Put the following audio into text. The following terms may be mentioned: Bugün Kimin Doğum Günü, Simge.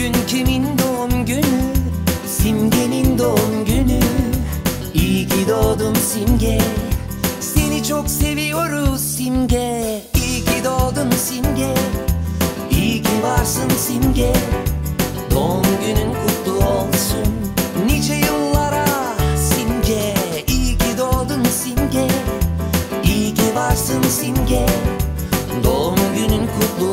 Bugün kimin doğum günü? Simge'nin doğum günü. İyi ki doğdun Simge, seni çok seviyoruz Simge. İyi ki doğdun Simge, iyi ki varsın Simge. Doğum günün kutlu olsun, nice yıllara Simge. İyi ki doğdun Simge, iyi ki varsın Simge. Doğum günün kutlu olsun.